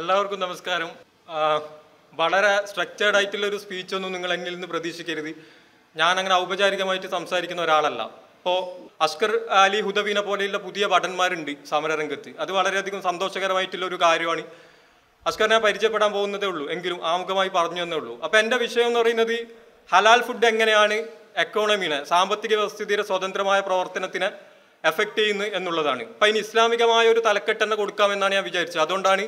എല്ലാവർക്കും നമസ്കാരം. വളരെ സ്ട്രക്ചേർഡ് ആയിട്ടുള്ളൊരു സ്പീച്ചൊന്നും നിങ്ങൾ എന്നിൽ നിന്ന് പ്രതീക്ഷിക്കരുത്. ഞാനങ്ങനെ ഔപചാരികമായിട്ട് സംസാരിക്കുന്ന ഒരാളല്ല. ഇപ്പോൾ അഷ്കർ അലി ഹുദവീനെ പോലെയുള്ള പുതിയ ഭടന്മാരുണ്ട് സമരരംഗത്ത്. അത് വളരെയധികം സന്തോഷകരമായിട്ടുള്ളൊരു കാര്യമാണ്. അഷ്കറിനെ പരിചയപ്പെടാൻ പോകുന്നതേ ഉള്ളൂ, എങ്കിലും ആമുഖമായി പറഞ്ഞു തന്നേ ഉള്ളൂ. അപ്പോൾ എൻ്റെ വിഷയം എന്ന് പറയുന്നത് ഹലാൽ ഫുഡ് എങ്ങനെയാണ് എക്കോണമിനെ, സാമ്പത്തിക വ്യവസ്ഥിതിയുടെ സ്വതന്ത്രമായ പ്രവർത്തനത്തിന് എഫക്റ്റ് ചെയ്യുന്നു എന്നുള്ളതാണ്. അപ്പം അതിന് ഇസ്ലാമികമായ ഒരു തലക്കെട്ട് തന്നെ കൊടുക്കാമെന്നാണ് ഞാൻ വിചാരിച്ചത്. അതുകൊണ്ടാണ്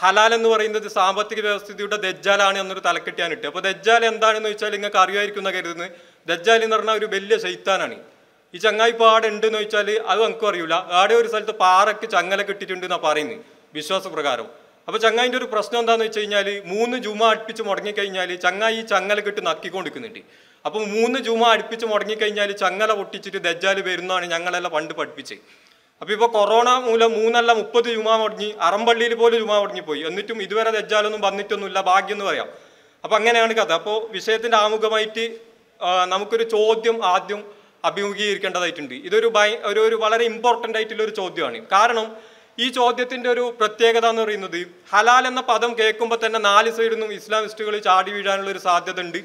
ഹലാൽ എന്ന് പറയുന്നത് സാമ്പത്തിക വ്യവസ്ഥിതിയുടെ ദജ്ജാലാണ് എന്നൊരു തലക്കെട്ട് ഞാൻ ഇട്ടു. അപ്പോൾ ദജ്ജാൽ എന്താണെന്ന് വെച്ചാൽ നിങ്ങൾക്ക് അറിയാമായിരിക്കുന്ന കരുതുന്നത്. ദജ്ജാൽ എന്ന് പറഞ്ഞാൽ ഒരു വലിയ ശൈത്താനാണ്. ഈ ചങ്ങായി ഇപ്പോൾ ആടെ ഉണ്ടെന്ന് വെച്ചാൽ അത് എനിക്കും അറിയില്ല. ആടെ ഒരു സ്ഥലത്ത് പാറയ്ക്ക് ചങ്ങല കിട്ടിയിട്ടുണ്ട് എന്നാണ് പറയുന്നത് വിശ്വാസപ്രകാരം. അപ്പോൾ ചങ്ങായിൻ്റെ ഒരു പ്രശ്നം എന്താണെന്ന് വെച്ച് കഴിഞ്ഞാൽ 3 ജുമാ അടുപ്പിച്ച് മുടങ്ങിക്കഴിഞ്ഞാൽ ചങ്ങായി ഈ ചങ്ങല കിട്ടി നക്കിക്കൊണ്ടിരിക്കുന്നുണ്ട്. അപ്പോൾ 3 ജുമാ അടുപ്പിച്ച് മുടങ്ങിക്കഴിഞ്ഞാൽ ചങ്ങല പൊട്ടിച്ചിട്ട് ദജ്ജാൽ വരുന്നതാണ് ഞങ്ങളെല്ലാം പണ്ട് പഠിപ്പിച്ചത്. അപ്പോൾ ഇപ്പോൾ കൊറോണ മൂലം 3 അല്ല 30 ജുമാ മുടങ്ങി, അറമ്പള്ളിയിൽ പോലും ജുമാ മുടങ്ങിപ്പോയി. എന്നിട്ടും ഇതുവരെ ദജ്ജാലൊന്നും വന്നിട്ടൊന്നുമില്ല, ഭാഗ്യം എന്ന് പറയാം. അപ്പോൾ അങ്ങനെയാണ് കഥ. അപ്പോൾ വിഷയത്തിൻ്റെ ആമുഖമായിട്ട് നമുക്കൊരു ചോദ്യം ആദ്യം അഭിമുഖീകരിക്കേണ്ടതായിട്ടുണ്ട്. ഇതൊരു ഒരു വളരെ ഇമ്പോർട്ടൻ്റ് ആയിട്ടുള്ളൊരു ചോദ്യമാണ്. കാരണം ഈ ചോദ്യത്തിൻ്റെ ഒരു പ്രത്യേകത എന്ന് പറയുന്നത് ഹലാൽ എന്ന പദം കേൾക്കുമ്പോൾ തന്നെ 4 സൈഡിൽ നിന്നും ഇസ്ലാമിസ്റ്റുകൾ ചാടി വീഴാനുള്ളൊരു സാധ്യത ഉണ്ട്.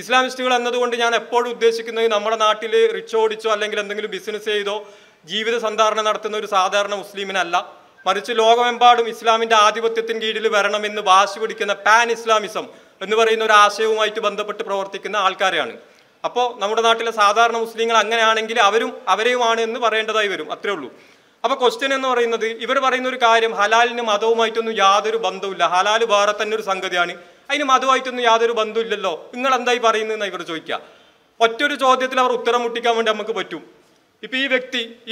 ഇസ്ലാമിസ്റ്റുകൾ എന്നതുകൊണ്ട് ഞാൻ എപ്പോഴും ഉദ്ദേശിക്കുന്നത് നമ്മുടെ നാട്ടിൽ റിക്ഷ ഓടിച്ചോ അല്ലെങ്കിൽ എന്തെങ്കിലും ബിസിനസ് ചെയ്തോ ജീവിത സന്ധാരണ നടത്തുന്ന ഒരു സാധാരണ മുസ്ലിമിനല്ല, മറിച്ച് ലോകമെമ്പാടും ഇസ്ലാമിൻ്റെ ആധിപത്യത്തിന് കീഴിൽ വരണമെന്ന് വാശി പിടിക്കുന്ന പാൻ ഇസ്ലാമിസം എന്ന് പറയുന്ന ഒരു ആശയവുമായിട്ട് ബന്ധപ്പെട്ട് പ്രവർത്തിക്കുന്ന ആൾക്കാരെയാണ്. അപ്പോൾ നമ്മുടെ നാട്ടിലെ സാധാരണ മുസ്ലിങ്ങൾ അങ്ങനെയാണെങ്കിൽ അവരെയുമാണ് എന്ന് പറയേണ്ടതായി വരും, അത്രേ ഉള്ളൂ. അപ്പോൾ ക്വസ്റ്റ്യൻ എന്ന് പറയുന്നത്, ഇവർ പറയുന്ന ഒരു കാര്യം ഹലാലിന് മതവുമായിട്ടൊന്നും യാതൊരു ബന്ധവുമില്ല, ഹലാൽ വേറെ തന്നെ ഒരു സംഗതിയാണ്, അതിന് മതമായിട്ടൊന്നും യാതൊരു ബന്ധമില്ലല്ലോ, നിങ്ങൾ എന്തായി പറയുന്നതെന്ന് ഇവർ ചോദിക്കുക. ഒറ്റൊരു ചോദ്യത്തിൽ അവർ ഉത്തരം മുട്ടിക്കാൻ വേണ്ടി നമുക്ക് പറ്റും. ഇപ്പം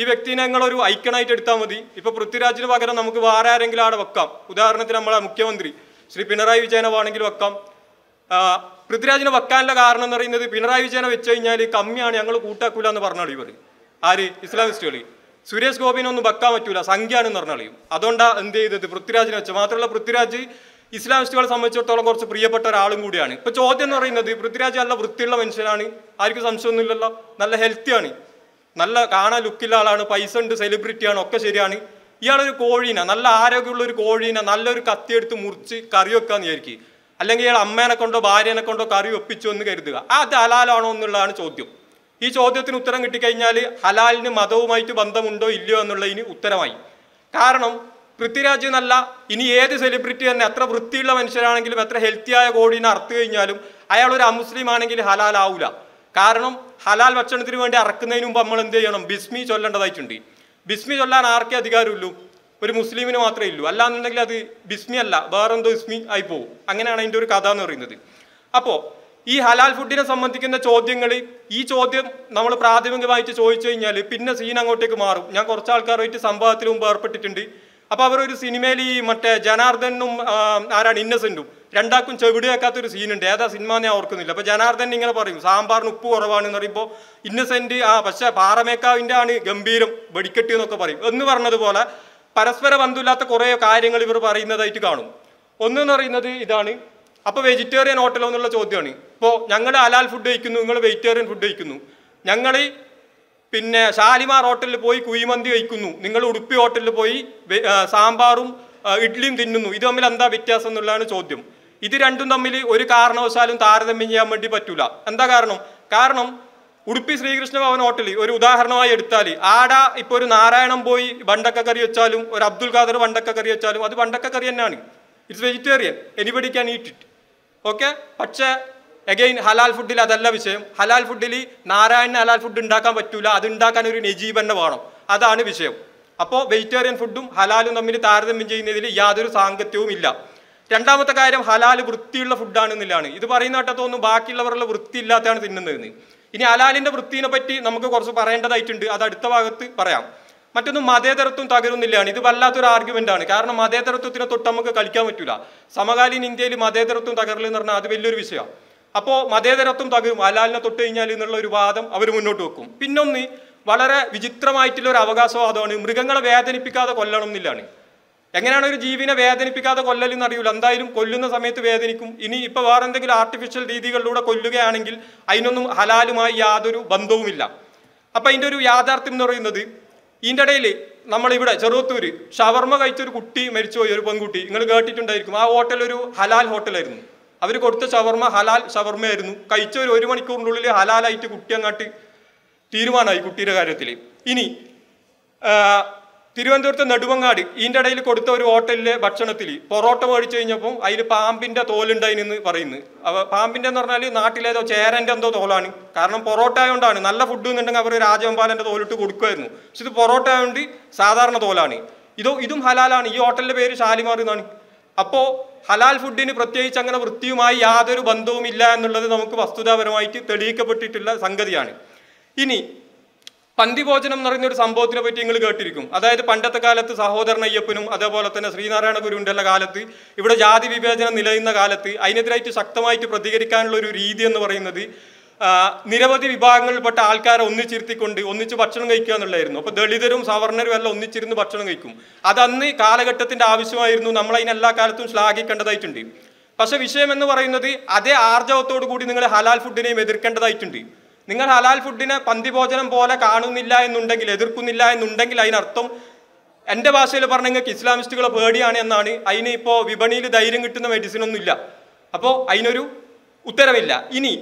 ഈ വ്യക്തിനെ ഞങ്ങളൊരു ഐക്കണായിട്ട് എടുത്താൽ മതി. ഇപ്പോൾ പൃഥ്വിരാജിന് പകരം നമുക്ക് വേറെ ആരെങ്കിലും അവിടെ വെക്കാം. ഉദാഹരണത്തിന് നമ്മളെ മുഖ്യമന്ത്രി ശ്രീ പിണറായി വിജയനാണെങ്കിൽ വെക്കാം. പൃഥ്വിരാജിനെ വെക്കാനുള്ള കാരണം എന്ന് പറയുന്നത് പിണറായി വിജയനെ വെച്ച് കഴിഞ്ഞാൽ കമ്മിയാണ്, ഞങ്ങൾ കൂട്ടാക്കൂല എന്ന് പറഞ്ഞാൽ ഇവർ ആര് ഇസ്ലാമിസ്റ്റുകൾ. സുരേഷ് ഗോപിനൊന്നും വെക്കാൻ പറ്റൂല, സംഖ്യയാണെന്ന് പറഞ്ഞാളിയും. അതുകൊണ്ടാണ് എന്ത് ചെയ്തത് പൃഥ്വിരാജിനെ വെച്ച്. മാത്രമല്ല പൃഥ്വിരാജ് ഇസ്ലാമിസ്റ്റുകളെ സംബന്ധിച്ചിടത്തോളം കുറച്ച് പ്രിയപ്പെട്ട ഒരാളും കൂടിയാണ്. ഇപ്പോൾ ചോദ്യം എന്ന് പറയുന്നത് പൃഥ്വിരാജ് നല്ല വൃത്തിയുള്ള മനുഷ്യനാണ്, ആർക്കും സംശയമൊന്നുമില്ലല്ലോ, നല്ല ഹെൽത്തിയാണ്, നല്ല കാണാൻ ലുക്കില്ല ആളാണ്, പൈസ ഉണ്ട്, സെലിബ്രിറ്റിയാണ്, ഒക്കെ ശരിയാണ്. ഇയാളൊരു കോഴീനെ, നല്ല ആരോഗ്യമുള്ള ഒരു കോഴീനെ നല്ലൊരു കത്തിയെടുത്ത് മുറിച്ച് കറി വെക്കാന്ന് വിചാരിക്കും, അല്ലെങ്കിൽ ഇയാൾ അമ്മേനെ കൊണ്ടോ ഭാര്യേനെ കൊണ്ടോ കറി ഒപ്പിച്ചു എന്ന് കരുതുക. അത് ഹലാലാണോ എന്നുള്ളതാണ് ചോദ്യം. ഈ ചോദ്യത്തിന് ഉത്തരം കിട്ടിക്കഴിഞ്ഞാൽ ഹലാലിന് മതവുമായിട്ട് ബന്ധമുണ്ടോ ഇല്ലയോ എന്നുള്ളതിന് ഉത്തരമായി. കാരണം പൃഥ്വിരാജ് എന്നല്ല, ഇനി ഏത് സെലിബ്രിറ്റി തന്നെ എത്ര വൃത്തിയുള്ള മനുഷ്യരാണെങ്കിലും എത്ര ഹെൽത്തിയായ കോഴീനെ അറുത്തു കഴിഞ്ഞാലും അയാളൊരു അമുസ്ലിം ആണെങ്കിൽ ഹലാലാവൂല. കാരണം ഹലാൽ ഭക്ഷണത്തിന് വേണ്ടി അറക്കുന്നതിന് മുമ്പ് നമ്മൾ എന്ത് ചെയ്യണം, ബിസ്മി ചൊല്ലേണ്ടതായിട്ടുണ്ട്. ബിസ്മി ചൊല്ലാൻ ആർക്കേ അധികാരമുള്ളൂ, ഒരു മുസ്ലിമിന് മാത്രമേ ഉള്ളൂ. അല്ലാന്നുണ്ടെങ്കിൽ അത് ബിസ്മി അല്ല, വേറെന്തോ ഇസ്മി ആയി പോവും. അങ്ങനെയാണ് അതിൻ്റെ ഒരു കഥ എന്ന് പറയുന്നത്. അപ്പോൾ ഈ ഹലാൽ ഫുഡിനെ സംബന്ധിക്കുന്ന ചോദ്യങ്ങൾ, ഈ ചോദ്യം നമ്മൾ പ്രാഥമികമായിട്ട് ചോദിച്ചു കഴിഞ്ഞാൽ പിന്നെ സീൻ അങ്ങോട്ടേക്ക് മാറും. ഞാൻ കുറച്ച് ആൾക്കാരുമായിട്ട് സംഭവത്തിൽ മുമ്പ് ഏർപ്പെട്ടിട്ടുണ്ട്. അപ്പോൾ അവരൊരു സിനിമയിൽ ഈ മറ്റേ ജനാർദ്ദനും ആരാണ് ഇന്നസെൻറ്റും രണ്ടാക്കും ചെവിടി വെക്കാത്തൊരു സീനുണ്ട്. ഏതാ സിനിമ ഞാൻ ഓർക്കുന്നില്ല. അപ്പോൾ ജനാർദ്ദൻ ഇങ്ങനെ പറയും സാമ്പാറിന് ഉപ്പ് കുറവാണെന്ന് പറയുമ്പോൾ ഇന്നസെൻറ്റ് പക്ഷേ പാറമേക്കാവിൻ്റെ ആണ് ഗംഭീരം വെടിക്കെട്ടി എന്നൊക്കെ പറയും എന്ന് പറഞ്ഞതുപോലെ പരസ്പര ബന്ധമില്ലാത്ത കുറേ കാര്യങ്ങൾ ഇവർ പറയുന്നതായിട്ട് കാണും. ഒന്നെന്ന് പറയുന്നത് ഇതാണ്. അപ്പോൾ വെജിറ്റേറിയൻ ഹോട്ടലോ എന്നുള്ള ചോദ്യമാണ്. ഇപ്പോൾ ഞങ്ങൾ ഹലാൽ ഫുഡ് കഴിക്കുന്നു, നിങ്ങൾ വെജിറ്റേറിയൻ ഫുഡ് കഴിക്കുന്നു, ഞങ്ങൾ പിന്നെ ഷാലിമാർ ഹോട്ടലിൽ പോയി കുഴിമന്തി കഴിക്കുന്നു, നിങ്ങൾ ഉടുപ്പി ഹോട്ടലിൽ പോയി സാമ്പാറും ഇഡ്ഡലിയും തിന്നുന്നു, ഇത് തമ്മിൽ എന്താ വ്യത്യാസം എന്നുള്ളതാണ് ചോദ്യം. ഇത് രണ്ടും തമ്മിൽ ഒരു കാരണവശാലും താരതമ്യം ചെയ്യാൻ വേണ്ടി പറ്റൂല. എന്താ കാരണം? കാരണം ഉടുപ്പി ശ്രീകൃഷ്ണ ഭവൻ ഹോട്ടൽ ഒരു ഉദാഹരണമായി എടുത്താൽ ആട ഇപ്പോൾ ഒരു നാരായണം പോയി വണ്ടക്ക കറി വെച്ചാലും ഒരു അബ്ദുൽ ഖാദർ വണ്ടക്ക കറി വെച്ചാലും അത് വണ്ടക്ക കറി തന്നെയാണ്. It's vegetarian, anybody can eat it, okay. പക്ഷേ അഗൈൻ ഹലാൽ ഫുഡിൽ അതല്ല വിഷയം. ഹലാൽ ഫുഡിൽ നാരായണന് ഹലാൽ ഫുഡ് ഉണ്ടാക്കാൻ പറ്റൂല, അത് ഉണ്ടാക്കാൻ ഒരു നജീബ് തന്നെ വേണം, അതാണ് വിഷയം. അപ്പോൾ വെജിറ്റേറിയൻ ഫുഡും ഹലാലും തമ്മിൽ താരതമ്യം ചെയ്യുന്നതിൽ യാതൊരു സാങ്കത്യവും ഇല്ല. രണ്ടാമത്തെ കാര്യം, ഹലാൽ വൃത്തിയുള്ള ഫുഡാണെന്നില്ലാണ്. ഇത് പറയുന്ന കേട്ടതൊന്നും ബാക്കിയുള്ളവരുടെ വൃത്തിയില്ലാത്തതാണ് തിന്നുന്നതെന്ന്. ഇനി ഹലാലിൻ്റെ വൃത്തിയെ പറ്റി നമുക്ക് കുറച്ച് പറയേണ്ടതായിട്ടുണ്ട്, അത് അടുത്ത ഭാഗത്ത് പറയാം. മറ്റൊന്നും മതേതരത്വം തകരുന്നില്ലാണ്. ഇത് വല്ലാത്തൊരു ആർഗ്യുമെൻ്റാണ്. കാരണം മതേതരത്വത്തിനെ തൊട്ട് നമുക്ക് കളിക്കാൻ പറ്റില്ല. സമകാലീന ഇന്ത്യയിൽ മതേതരത്വം തകരലെന്ന് പറഞ്ഞാൽ അത് വലിയൊരു വിഷയമാണ്. അപ്പോൾ മതേതരത്വം തകരും ഹലാലിനെ തൊട്ട് കഴിഞ്ഞാൽ എന്നുള്ള ഒരു വാദം അവർ മുന്നോട്ട് വെക്കും. പിന്നൊന്ന് വളരെ വിചിത്രമായിട്ടുള്ള ഒരു അവകാശവാദമാണ് മൃഗങ്ങളെ വേദനിപ്പിക്കാതെ കൊല്ലണം എന്നില്ലാണ്. എങ്ങനെയാണ് ഒരു ജീവിനെ വേദനിപ്പിക്കാതെ കൊല്ലലെന്ന് അറിയില്ല, എന്തായാലും കൊല്ലുന്ന സമയത്ത് വേദനിക്കും. ഇനി ഇപ്പോൾ വേറെ എന്തെങ്കിലും ആർട്ടിഫിഷ്യൽ രീതികളിലൂടെ കൊല്ലുകയാണെങ്കിൽ അതിനൊന്നും ഹലാലുമായി യാതൊരു ബന്ധവുമില്ല. അപ്പം അതിൻ്റെ ഒരു യാഥാർത്ഥ്യം എന്ന് പറയുന്നത് ഇതിൻ്റെ ഇടയിൽ Namalibra, Jaroturi, Shavarma Gaitur Kutti, Mercho, Yerbanguti, Nagati Tundakum, a hotel, halal hotel. Avricota Shavarma, halal, Shavarma, Kaitur, everyone could really halal, I took Tianati, Tirwana, I could Tiragatili. Ini Tirandurta Naduvangadi, Inda Daily Kotori Hotel, Bachanatili, Porota Varichapum, I palm in the Tolinda in Parin, our palm in the Nornali, Natila, chair and the Holani, Karnam Porota and Dana, Nala Fudun and Rajambal and the Olu to Gudkern. So the Porota and the Sadar Nadolani. Ido Idum Halalani, you hotel very Shalimaran. Apo Halal food in Prate Changana Rutima, Yadu, Bandu, Mila, and the Lazamukustuda, Vermati, Tadika Patitilla, Sangadiani. Ini. Pandivojanam Narendra Sambotra with Tingle Gertricum, other the Pandatakalat, Sahodar Nayapunum, other Bolatan, Srinarana Gurundala Galati, if a Jadi Vivajan Nila in the Galati, I need to Saktamai to Pratikarikan Luridian or Inadi, Niravati Vibangal, but Alcar, only Chirtikundi, only Bachanakan Lerno, but the Liderum Savarner will only Chirin the Bachanakum. Adani, Kalagatat and Avisuma, Namla in Allah Kartun Slagik under the Itundi. Pasavisham and the Varinadi, Ade Arja Tod good in the Halal food in American Itundi. നിങ്ങൾ ഹലാൽ ഫുഡിനെ പന്തിഭോജനം പോലെ കാണുന്നില്ല എന്നുണ്ടെങ്കിൽ എതിർക്കുന്നില്ല എന്നുണ്ടെങ്കിൽ അതിനർത്ഥം എൻ്റെ ഭാഷയിൽ പറഞ്ഞെങ്കിൽ ഇസ്ലാമിസ്റ്റുകളെ പേടിയാണ് എന്നാണ്. അതിനെ ഇപ്പോ വിപണിയിൽ ധൈര്യം കിട്ടുന്ന മെഡിസിൻ ഒന്നുമില്ല. അപ്പോൾ അതിനൊരു ഉത്തരവില്ല. ഇനി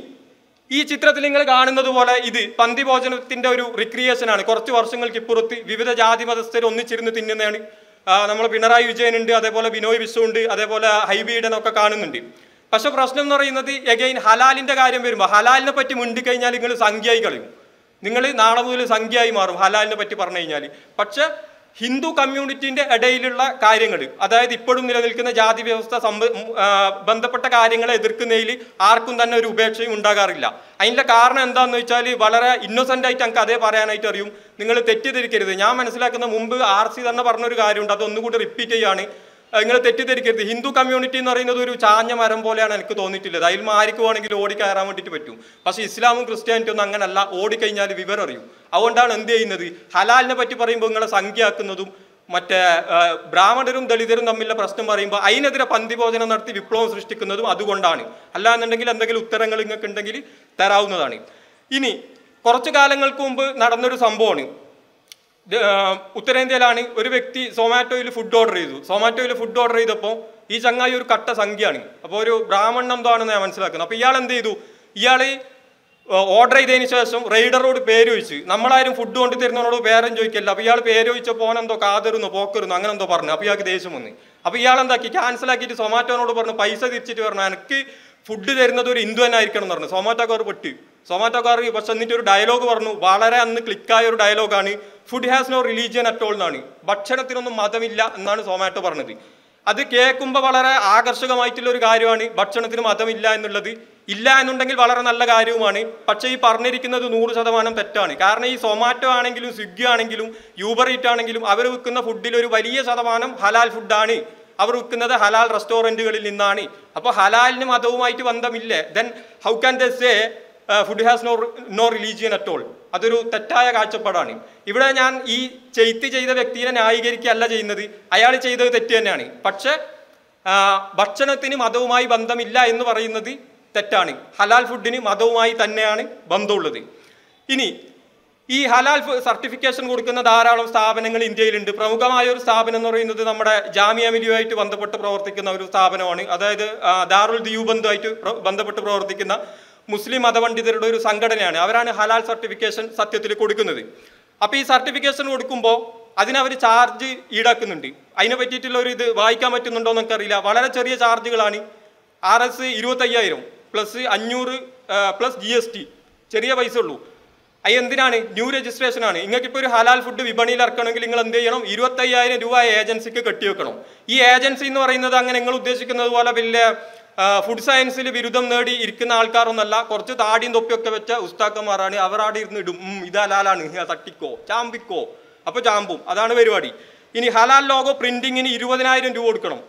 ഈ ചിത്രത്തിൽ നിങ്ങൾ കാണുന്നതുപോലെ ഇത് പന്തിഭോജനത്തിന്റെ ഒരു റിക്രിയേഷൻ ആണ്. കുറച്ച് വർഷങ്ങൾക്ക് ഇപ്പുറത്ത് വിവിധ ജാതി മതസ്ഥർ ഒന്നിച്ചിരുന്ന് തിന്നുന്നതാണ്. നമ്മൾ പിണറായി വിജയൻ ഉണ്ട്, അതേപോലെ ബിനോയ് വിശ്വൻ ഉണ്ട്, അതേപോലെ ഹൈബീഡൻ ഒക്കെ കാണുന്നുണ്ട്. Pasha Prasnamar in the again halal in the Garium, halal in the Patti Mundika Sangia Galim. Ningali Nanavu Sangia Marum, halal in the Patti Parnayali. Pacha Hindu community in the Adaila Kairingali. Ada the Pudumilkan Jadi Vesta, Bandapata Karinga, Dirkuneli, Arkundan Rubechi, Undagarilla. In the Karna and the Nuchali, Valara, Innocent Tankade, Paranitarium, Ningle Tetti, the Yam and Slack and the Mumbai, Arsi and the Parnurigarium, that don't repeat Yanni. The Hindu community or in the Chanya Marambola and Kutonitila, Ilma Ariko and Odica Ramatitu. But Islam Christian to Nangana, Odica in the Viveru. I want down and they in the Halal Nepatiparim Bungala Sangia Kanadu, Mata Brahmadarum, the leader in the Mila Prastamarimba, I never Pandibos and Arthi diplomas Ristikanadu, Aduandani, Allah and the Lutherangalinga Kandagili, Taraunani. Ini Korchakalangal Kumbu, Nadanur Samboni. Utterendelani, Urivecti, Somato food dot rezu, Somato food dot rezapo, each Angayur Kata Sangiani, Aborio, Brahmanam Don and Avanslaka, Pialan they do, Yale, Ordre Denisasum, Raider Road Peruici, Namalayan food don't Terno Baran Joykel, Apial Peruich upon and the Kader and the Poker, Nangan and the Barna, Apiak Desumuni. Apialan the Kikanslaki, Somato and Paisa, the Chitur Nanaki, food there another Indo and Icon, Somata Gorbutti. Somatakari was a dialogue or Valara and the Clicka or dialogue. Food has no religion at all. But Chanathirun Madamilla and Nan Somata Barnadi. At the Kumba Valara, Akarsuga Maitilur Gariani, but Chanathir Madamilla and the Ladi, Illa and Nundangil Valar and Allagari money, Pache Parnerikina, the Nur Sadaman Petani, Karni, Somato Anangilum, Sugia Anangilum, Uber Itanangilum, Avarukuna food delivery by Lia Sadamanam, Halal food Dani. Avrukana the Halal restaurant in Nani. Upon Halal Namadomaiti and the Mille, then how can they say? Food has no religion at all. That is a tettaya kaachappadanu. Here I am, this cheyti cheytha vyaktine nyayeekarikka alla cheyyunnathu. Ayal cheytha tettu thanneyanu. Pakshe bhakshanathinu madhavumayi bandhamilla ennu parayunnathu tettanu. Halal foodinu madhavumayi thanneyanu bandhamullathu. Ini ഈ ഹലാൽ certification കൊടുക്കുന്ന ധാരാളം സ്ഥാപനങ്ങൾ ഇന്ത്യയിലുണ്ട്. പ്രമുഖമായ ഒരു സ്ഥാപനം എന്ന് പറയുന്നത് നമ്മുടെ ജാമിഅ മിലിയയായിട്ട് ബന്ധപ്പെട്ട് പ്രവർത്തിക്കുന്ന ഒരു സ്ഥാപനമാണ്. അതായത് ദാറുൽ ദിയൂബന്ദുമായിട്ട് ബന്ധപ്പെട്ട് പ്രവർത്തിക്കുന്ന മുസ്ലിം മതപണ്ഡിതരുടെ ഒരു സംഘടനയാണ്. അവരാണ് ഹലാൽ സർട്ടിഫിക്കേഷൻ സത്യത്തിൽ കൊടുക്കുന്നത്. അപ്പോൾ ഈ സർട്ടിഫിക്കേഷൻ കൊടുക്കുമ്പോൾ അതിന് അവർ ചാർജ് ഈടാക്കുന്നുണ്ട്. അതിനെ പറ്റിയിട്ടുള്ള ഒരു ഇത് വായിക്കാൻ പറ്റുന്നുണ്ടോ എന്ന് എനിക്കറിയില്ല. വളരെ ചെറിയ ചാർജുകളാണ്. ആർഎസ് 25000 പ്ലസ് 500 പ്ലസ് ജിഎസ്ടി ചെറിയ പൈസ ഉള്ളൂ. I am the new registration on Ingapur Halal food to Vibanila Kanangling and the Yurata do I agency Katukanum. E agency nor in the Danganangal Desikana will food science Virudam Nerdi, Irkan Alcar on the La Corta, Adin Dopiokavacha, Ustaka Marani, Avaradi Idalan, Satiko, Chambico, Apajambu, Adana Verivadi. In Halal logo printing in Iruvanai and Duodkanum,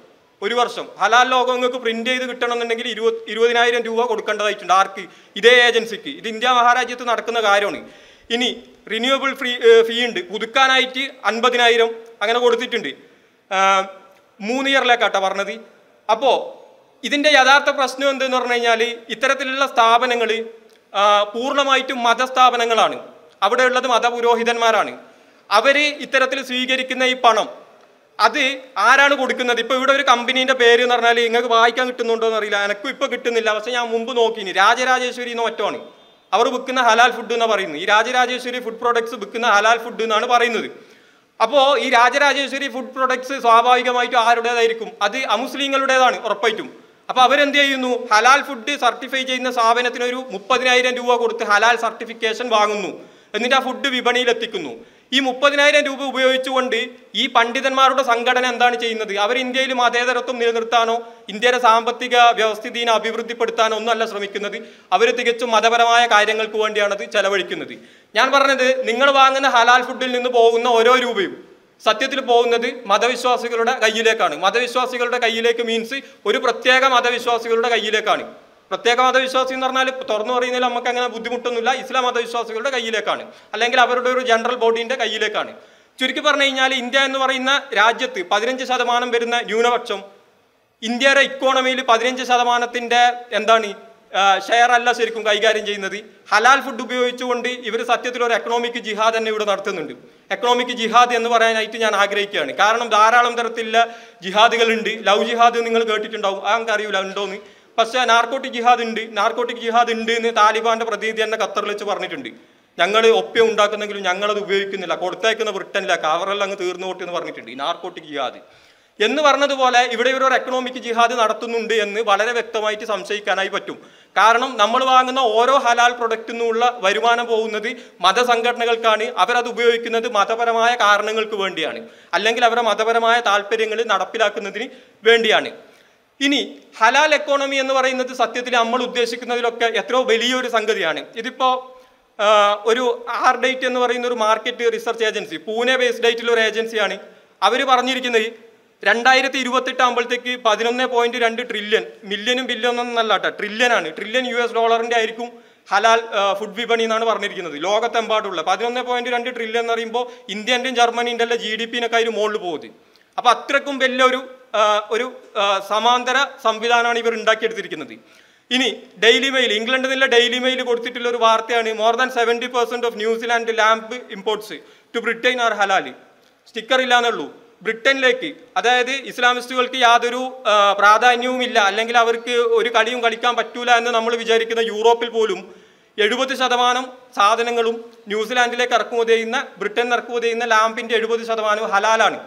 Uriversum, Halal logo print the return on the negative Iruvanai and Duakanda, Darki. This agency, India Maharaja to Narkana Gaironi. Ini renewable free fiend, Udukanaiti, Anbadinairam, Angana Gorditundi, Moonier Laka Tavarnadi. Apo Idinda Yadarta Prasno and the Nornayali, Iteratilla Stab and Angali, Purnamaitu Mada Stab and Angalani, Abadella Mada Puro Hidan Marani. Averi Iteratil Swigerikin Ipanum. Adi Aran Gudikuna, the Pudu company in the Peri Narali, Nagakan to Nondarilla, and a quick pocket in the Lavasaya Mumbunoki, Rajarajeshwari no attorney. Our Bukuna halal food dunabarin, Rajarajeshwari food products, Bukuna halal food dunabarin. Apo Rajarajeshwari food products, Savaigamai to Arada, Adi Amuslingaludan or Paitum. Apaverande, you know, halal food certificate in the Savanatinu, Mupadina and Duva go to halal certification Wagunu, and in a food to Vibani Latikunu. This 30000 രൂപ ഉപയോഗിച്ചുകൊണ്ട് ഈ പണ്ഡിതന്മാരുടെ സംഘടന എന്താണ് ചെയ്യുന്നത്? അവർ ഇന്ത്യയിൽ മതേതരത്വം നിലനിർത്താനോ ഇന്ത്യയുടെ സാമ്പത്തിക വ്യവസ്ഥിതിയെ അഭിവൃദ്ധിപ്പെടുത്താനോ ഒന്നുമല്ല ശ്രമിക്കുന്നത്. അവർ തികച്ചും മതപരമായ കാര്യങ്ങൾക്ക് വേണ്ടിയാണ് ഇത് ചെലവഴിക്കുന്നത്. ഞാൻ പറഞ്ഞത് നിങ്ങൾ വാങ്ങുന്ന ഹലാൽ ഫുഡിൽ നിന്ന് പോകുന്ന ഓരോ രൂപയും സത്യത്തിൽ പോകുന്നത് മതവിശ്വാസികളുടെ കയ്യിലേക്കാണ്. മതവിശ്വാസികളുടെ കയ്യിലേക്ക് മീൻസ് ഒരു പ്രത്യേക മതവിശ്വാസികളുടെ കയ്യിലേക്കാണ്. പ്രത്യേക മതവിശ്വാസി എന്ന് പറഞ്ഞാൽ തുറന്നു പറയുന്നതിൽ നമുക്ക് അങ്ങനെ ബുദ്ധിമുട്ടൊന്നുമില്ല. ഇസ്ലാം മതവിശ്വാസികളുടെ കയ്യിലേക്കാണ്, അല്ലെങ്കിൽ അവരുടെ ഒരു ജനറൽ ബോഡിന്റെ കയ്യിലേക്കാണ്. ചുരുക്കി പറഞ്ഞു കഴിഞ്ഞാൽ ഇന്ത്യ എന്ന് പറയുന്ന രാജ്യത്ത് 15% വരുന്ന ന്യൂനപക്ഷം ഇന്ത്യയുടെ ഇക്കോണമിയിൽ 15%-ന്റെ എന്താണ് ഷെയർ അല്ല ശരിക്കും കൈകാര്യം ചെയ്യുന്നത്. ഹലാൽ ഫുഡ് ഉപയോഗിച്ചുകൊണ്ട് ഇവർ സത്യത്തിൽ ഒരു എക്കണോമിക് ജിഹാദ് തന്നെ ഇവിടെ നടത്തുന്നുണ്ട്. എക്കണോമിക് ജിഹാദ് എന്ന് പറയാനായിട്ട് ഞാൻ ആഗ്രഹിക്കുകയാണ്. കാരണം ധാരാളം തരത്തിലുള്ള ജിഹാദുകളുണ്ട്. ലവ് ജിഹാദ് നിങ്ങൾ കേട്ടിട്ടുണ്ടാവും, അങ്ങനെ അറിയില്ല ഉണ്ടോന്ന്. പക്ഷേ നാർക്കോട്ടിക് ജിഹാദ് ഉണ്ട് എന്ന് താലിബാന്റെ പ്രതിനിധി തന്നെ ഖത്തറിൽ വെച്ച് പറഞ്ഞിട്ടുണ്ട്. ഞങ്ങൾ ഒപ്പ്യം ഉണ്ടാക്കുന്നെങ്കിലും ഞങ്ങളത് ഉപയോഗിക്കുന്നില്ല, കൊടുത്തേക്കുന്ന ബ്രിട്ടനില്ല, കവറെല്ലാം അങ്ങ് തീർന്നു പോട്ടി എന്ന് പറഞ്ഞിട്ടുണ്ട്. നാർക്കോട്ടിക് ജിഹാദ് എന്ന് പറഞ്ഞതുപോലെ ഇവിടെ ഇവരൊരു എക്കണോമിക് ജിഹാദ് നടത്തുന്നുണ്ട് എന്ന് വളരെ വ്യക്തമായിട്ട് സംശയിക്കാനായി പറ്റും. കാരണം നമ്മൾ വാങ്ങുന്ന ഓരോ ഹലാൽ പ്രൊഡക്റ്റിൽ നിന്നുള്ള വരുമാനം പോകുന്നത് മതസംഘടനകൾക്കാണ്. അവരത് ഉപയോഗിക്കുന്നത് മതപരമായ കാരണങ്ങൾക്ക് വേണ്ടിയാണ്, അല്ലെങ്കിൽ അവരുടെ മതപരമായ താല്പര്യങ്ങൾ നടപ്പിലാക്കുന്നതിന് വേണ്ടിയാണ്. ഇനി ഹലാൽ എക്കോണമി എന്ന് പറയുന്നത് സത്യത്തിൽ നമ്മൾ ഉദ്ദേശിക്കുന്നതിലൊക്കെ എത്രയോ വലിയൊരു സംഗതിയാണ്. ഇതിപ്പോൾ ഒരു ആർഡേറ്റ് എന്ന് പറയുന്ന ഒരു market research agency, Pune based ആയിട്ടുള്ള ഒരു ഏജൻസിയാണ്. അവർ പറഞ്ഞിരിക്കുന്നത് 2028 ആകുമ്പോഴത്തേക്ക് 11.2 ട്രില്യൺ, മില്യനും ബില്യനൊന്നല്ല കേട്ടോ, ട്രില്യനാണ്, $1 ട്രില്യൺ ആയിരിക്കും ഹലാൽ ഫുഡ് വിപണി എന്നാണ് പറഞ്ഞിരിക്കുന്നത്. ലോകത്തെമ്പാടുള്ള 11.2 ട്രില്യൺ എന്ന് പറയുമ്പോൾ ഇന്ത്യൻ്റെയും ജർമ്മനീൻ്റെ GDP-നേക്കാൾ മുകളിൽ പോകുന്നത്. അപ്പോൾ അത്രക്കും വലിയൊരു ഒരു സമാന്തര സംവിധാനമാണ് ഇവർ ഉണ്ടാക്കിയെടുത്തിരിക്കുന്നത്. ഇനി ഡെയിലി മെയിൽ, ഇംഗ്ലണ്ടിൽ നിന്നുള്ള ഡെയിലി മെയിൽ കൊടുത്തിട്ടുള്ള ഒരു വാർത്തയാണ്, more than 70% of New Zealand lamb imports to Britain are ഹലാലി. സ്റ്റിക്കർ ഇല്ലാന്നുള്ളൂ. ബ്രിട്ടനിലേക്ക്, അതായത് ഇസ്ലാമിസ്റ്റുകൾക്ക് യാതൊരു പ്രാധാന്യവും ഇല്ല, അല്ലെങ്കിൽ അവർക്ക് ഒരു കളിയും കളിക്കാൻ പറ്റൂല എന്ന് നമ്മൾ വിചാരിക്കുന്ന യൂറോപ്പിൽ പോലും 70% സാധനങ്ങളും ന്യൂസിലാൻഡിലേക്ക് ഇറക്കുമതി ചെയ്യുന്ന, ബ്രിട്ടനിൽ ഇറക്കുമതി ചെയ്യുന്ന ലാംപിൻ്റെ 70% ഹലാലാണ്.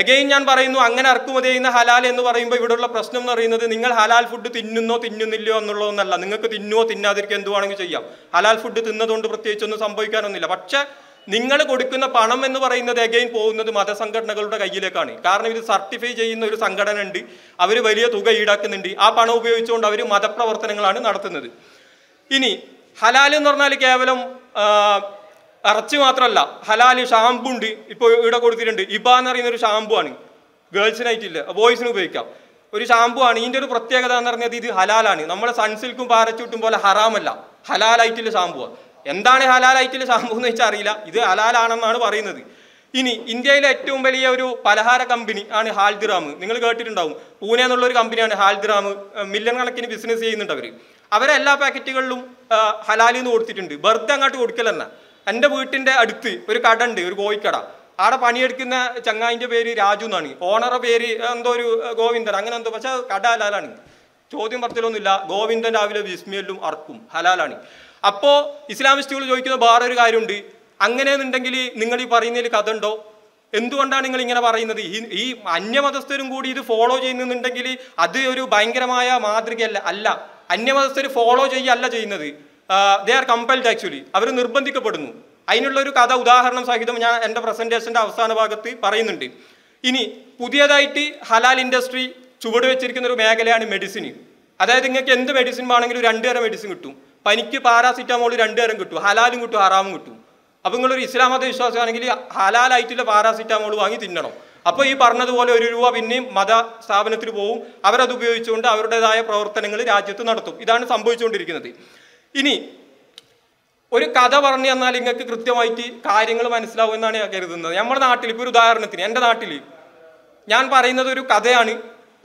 അഗൈൻ ഞാൻ പറയുന്നു, അങ്ങനെ ഇറക്കുമതി ചെയ്യുന്ന ഹലാൽ എന്ന് പറയുമ്പോൾ ഇവിടെയുള്ള പ്രശ്നം എന്ന് പറയുന്നത് നിങ്ങൾ ഹലാൽ ഫുഡ് തിന്നുന്നോ തിന്നുന്നില്ലയോ എന്നുള്ളതൊന്നല്ല. നിങ്ങൾക്ക് തിന്നുവോ തിന്നാതിരിക്കുക എന്തുവാണെങ്കിൽ ചെയ്യാം. ഹലാൽ ഫുഡ് തിന്നതുകൊണ്ട് പ്രത്യേകിച്ചൊന്നും സംഭവിക്കാനൊന്നുമില്ല. പക്ഷെ നിങ്ങൾ കൊടുക്കുന്ന പണം എന്ന് പറയുന്നത് അഗൈൻ പോകുന്നത് മതസംഘടനകളുടെ കയ്യിലേക്കാണ്. കാരണം ഇത് സർട്ടിഫൈ ചെയ്യുന്ന ഒരു സംഘടന ഉണ്ട്, അവർ വലിയ തുക ഈടാക്കുന്നുണ്ട്. ആ പണം ഉപയോഗിച്ചുകൊണ്ട് അവർ മതപ്രവർത്തനങ്ങളാണ് നടത്തുന്നത്. ഇനി ഹലാൽ എന്ന് പറഞ്ഞാൽ കേവലം ഇറച്ചി മാത്രമല്ല, ഹലാൽ ഷാമ്പു ഉണ്ട്. ഇപ്പോൾ ഇവിടെ കൊടുത്തിട്ടുണ്ട്, ഇബ എന്ന് പറയുന്നൊരു ഷാമ്പു ആണ്. ഗേൾസിനായിട്ടില്ല, ബോയ്സിന് ഉപയോഗിക്കാം. ഒരു ഷാമ്പു ആണ്. ഇതിൻ്റെ ഒരു പ്രത്യേകത എന്ന് പറഞ്ഞാൽ ഇത് ഹലാലാണ്. നമ്മളെ സൺസിൽക്കും പാരച്യൂട്ടും പോലെ ഹറാമല്ല, ഹലാലായിട്ടുള്ള ഷാമ്പുവാണ്. എന്താണ് ഹലാലായിട്ടുള്ള ഷാമ്പു എന്ന് വെച്ചാൽ അറിയില്ല, ഇത് ഹലാലാണെന്നാണ് പറയുന്നത്. ഇനി ഇന്ത്യയിലെ ഏറ്റവും വലിയ ഒരു പലഹാര കമ്പനി ആണ് ഹാൽദിറാം. നിങ്ങൾ കേട്ടിട്ടുണ്ടാവും, പൂനെ എന്നുള്ളൊരു കമ്പനിയാണ് ഹാൽദിറാം. മില്യൺ കണക്കിന് ബിസിനസ് ചെയ്യുന്നുണ്ട് അവർ. അവരെ എല്ലാ പാക്കറ്റുകളിലും ഹലാലിൽ നിന്ന് കൊടുത്തിട്ടുണ്ട്. വെറുതെ അങ്ങോട്ട് കൊടുക്കലെന്ന. എൻ്റെ വീട്ടിൻ്റെ അടുത്ത് ഒരു കട ഉണ്ട്, ഒരു കോഴിക്കട. ആടെ പണിയെടുക്കുന്ന ചങ്ങായിൻ്റെ പേര് രാജു എന്നാണ്, ഓണറുടെ പേര് എന്തോ ഒരു ഗോവിന്ദൻ അങ്ങനെ എന്തോ. പക്ഷെ കട ഹലാലാണ്, ചോദ്യം പറത്തിലൊന്നുമില്ല. ഗോവിന്ദൻ രാവിലെ വിസ്മിയല്ലും അർക്കും ഹലാലാണ്. അപ്പോൾ ഇസ്ലാമിസ്റ്റുകൾ ചോദിക്കുന്ന വേറൊരു കാര്യമുണ്ട്, അങ്ങനെയെന്നുണ്ടെങ്കിൽ നിങ്ങൾ ഈ പറയുന്നതിൽ കഥ ഉണ്ടോ? എന്തുകൊണ്ടാണ് നിങ്ങൾ ഇങ്ങനെ പറയുന്നത്? ഈ അന്യമതസ്ഥരും കൂടി ഇത് ഫോളോ ചെയ്യുന്നുണ്ടെങ്കിൽ അത് ഒരു ഭയങ്കരമായ മാതൃകയല്ല. അല്ല, അന്യമതസ്ഥർ ഫോളോ ചെയ്യല്ല ചെയ്യുന്നത്, ദേ ആർ കമ്പൽഡ് ആക്ച്വലി, അവർ നിർബന്ധിക്കപ്പെടുന്നു. അതിനുള്ളൊരു കഥ ഉദാഹരണം സഹിതം ഞാൻ എൻ്റെ പ്രസൻറ്റേഷൻ്റെ അവസാന ഭാഗത്ത് പറയുന്നുണ്ട്. ഇനി പുതിയതായിട്ട് ഹലാൽ ഇൻഡസ്ട്രി ചുവട് വെച്ചിരിക്കുന്ന ഒരു മേഖലയാണ് മെഡിസിൻ. അതായത് നിങ്ങൾക്ക് എന്ത് മെഡിസിൻ വേണമെങ്കിലും 2 തരം മെഡിസിൻ കിട്ടും. പനിക്ക് പാരാസിറ്റമോൾ 2 തരം കിട്ടും, ഹലാലും കിട്ടും ഹറാമും കിട്ടും. അപ്പോൾ നിങ്ങളൊരു ഇസ്ലാം മതവിശ്വാസമാണെങ്കിൽ ഹലാലായിട്ടുള്ള പാരാസിറ്റമോൾ വാങ്ങി തിന്നണം. അപ്പോൾ ഈ പറഞ്ഞതുപോലെ ₹1 പിന്നെയും മത സ്ഥാപനത്തിൽ പോവും. അവരത് ഉപയോഗിച്ചുകൊണ്ട് അവരുടേതായ പ്രവർത്തനങ്ങൾ രാജ്യത്ത് നടത്തും. ഇതാണ് സംഭവിച്ചുകൊണ്ടിരിക്കുന്നത്. ഇനി ഒരു കഥ പറഞ്ഞു തന്നാൽ നിങ്ങൾക്ക് കൃത്യമായിട്ട് കാര്യങ്ങൾ മനസ്സിലാവുമെന്നാണ് ഞാൻ കരുതുന്നത്. നമ്മുടെ നാട്ടിൽ ഇപ്പോൾ ഒരു ഉദാഹരണത്തിന്, എൻ്റെ നാട്ടിൽ ഞാൻ പറയുന്നത് ഒരു കഥയാണ്.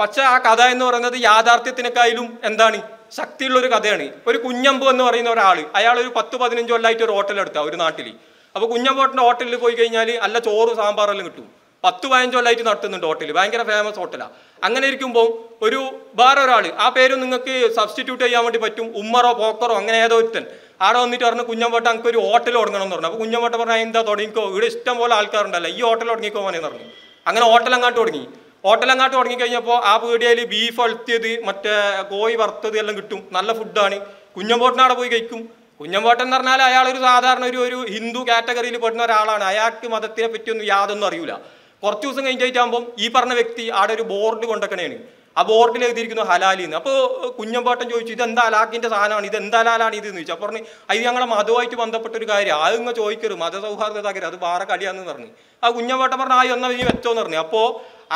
പക്ഷേ ആ കഥ എന്ന് പറയുന്നത് യാഥാർത്ഥ്യത്തിനേക്കാളും എന്താണ് ശക്തിയുള്ളൊരു കഥയാണ്. ഒരു കുഞ്ഞമ്പു എന്ന് പറയുന്ന ഒരാൾ, അയാൾ ഒരു 10-15 കൊല്ലമായിട്ട് ഒരു ഹോട്ടലെടുത്ത ഒരു നാട്ടിൽ. അപ്പോൾ കുഞ്ഞമ്പോട്ടിൻ്റെ ഹോട്ടലിൽ പോയി കഴിഞ്ഞാൽ അല്ല ചോറും സാമ്പാറെല്ലാം കിട്ടും. 10-15 കൊല്ലമായിട്ട് നടത്തുന്നുണ്ട് ഹോട്ടലിൽ, ഭയങ്കര ഫേമസ് ഹോട്ടലാണ്. അങ്ങനെ ഇരിക്കുമ്പോൾ ഒരു വേറൊരാൾ, ആ പേര് നിങ്ങൾക്ക് സബ്സ്റ്റിറ്റ്യൂട്ട് ചെയ്യാൻ വേണ്ടി പറ്റും, ഉമ്മറോ പോക്കറോ അങ്ങനെ ഏതോ ഒരുത്തൻ ആടെ വന്നിട്ട് പറഞ്ഞു കുഞ്ഞമ്പോട്ട് എനിക്ക് ഒരു ഹോട്ടൽ തുടങ്ങണം എന്ന് പറഞ്ഞു. അപ്പോൾ കുഞ്ഞമ്പോട്ട് പറഞ്ഞാൽ എന്താ തുടങ്ങിക്കോ, ഇവിടെ ഇഷ്ടം പോലെ ആൾക്കാരുണ്ടല്ലോ, ഈ ഹോട്ടൽ തുടങ്ങിക്കോ എന്ന് പറഞ്ഞു. അങ്ങനെ ഹോട്ടലങ്ങാട്ട് തുടങ്ങി. ഹോട്ടലങ്ങാട്ട് തുടങ്ങിക്കഴിഞ്ഞപ്പോൾ ആ പീടികയിൽ ബീഫ് അഴുത്തിയത് മറ്റേ കോഴി വറുത്തത് എല്ലാം കിട്ടും, നല്ല ഫുഡാണ്. കുഞ്ഞമ്പോട്ടിനാടെ പോയി കഴിക്കും. കുഞ്ഞമ്പോട്ടൻ എന്ന് പറഞ്ഞാൽ അയാളൊരു സാധാരണ ഒരു ഹിന്ദു കാറ്റഗറിയിൽ പെടുന്ന ഒരാളാണ്. അയാൾക്ക് മതത്തിനെ പറ്റിയൊന്നും യാതൊന്നും അറിയില്ല. കുറച്ച് ദിവസം കഴിഞ്ഞിട്ടാകുമ്പം ഈ പറഞ്ഞ വ്യക്തി അവിടെ ഒരു ബോർഡ് കൊണ്ടുവെക്കണേണ്. ആ ബോർഡിൽ എഴുതിയിരിക്കുന്നു ഹലാലിന്ന്. അപ്പോൾ കുഞ്ഞമ്പോട്ടൻ ചോദിച്ചു, ഇതെന്താ ഹലാക്കിൻ്റെ സാധനമാണ്, ഇതെന്താ ഹലാലാണ് ഇതെന്ന് ചോദിച്ചു. അപ്പോൾ പറഞ്ഞു അത് ഞങ്ങളെ മതവുമായിട്ട് ബന്ധപ്പെട്ടൊരു കാര്യമാണ്, അത് ഇങ്ങനെ ചോദിക്കരുത്, മതസൗഹാർദ്ദത ആകരുത്, അത് വേറെ കളിയാണെന്ന് പറഞ്ഞു. ആ കുഞ്ഞമ്പോട്ടൻ പറഞ്ഞു ആ ഒന്നാ ഇനി വെച്ചോന്ന് പറഞ്ഞു. അപ്പോൾ